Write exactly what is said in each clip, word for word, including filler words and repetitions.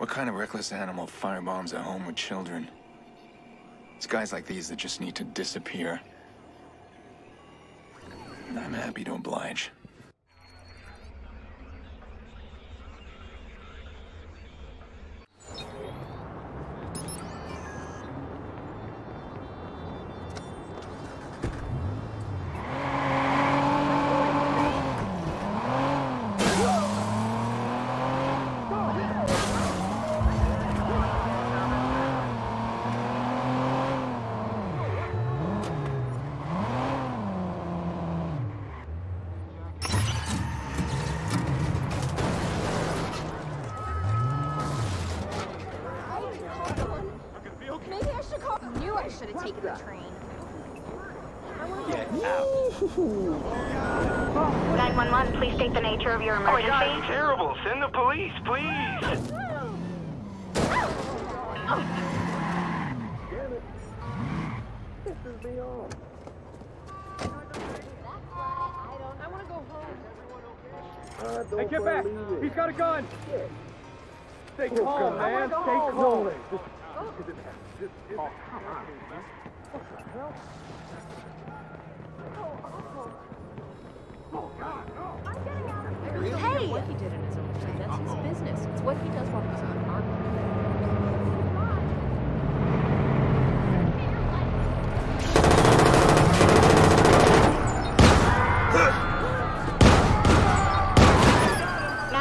What kind of reckless animal firebombs at home with children? It's guys like these that just need to disappear. And I'm happy to oblige. nine one one, please state the nature of your emergency. Oh my God, it's terrible. Send the police, please. Damn it. This is beyond. That's why I don't. I want to go home. Is everyone okay? Uh, hey, get back. It. He's got a gun. Yeah. Stay oh, calm, God. man. Stay calm. No, just, oh. Is it, just, is oh, come on. What the hell? Oh, God, no. I'm getting out of here. Really? Hey! What he did in his own time, that's his business. It's what he does while he's on our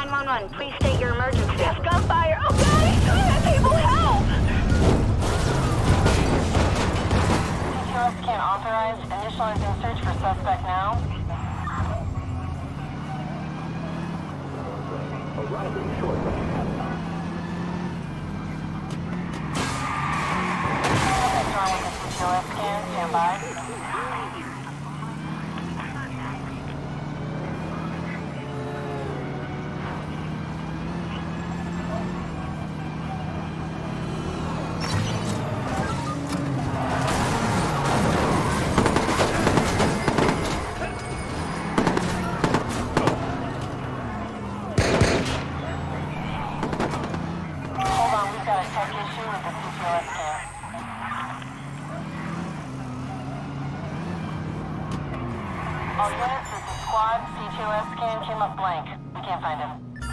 nine one one, please state your emergency. There's gunfire. Oh, God, he's doing that. People, help! C T O S can authorize initializing search for suspect now. Arriving shortly. What's wrong with the C T O S scan? Stand by. All units, this is squad. C T O S scan came up blank. We can't find him.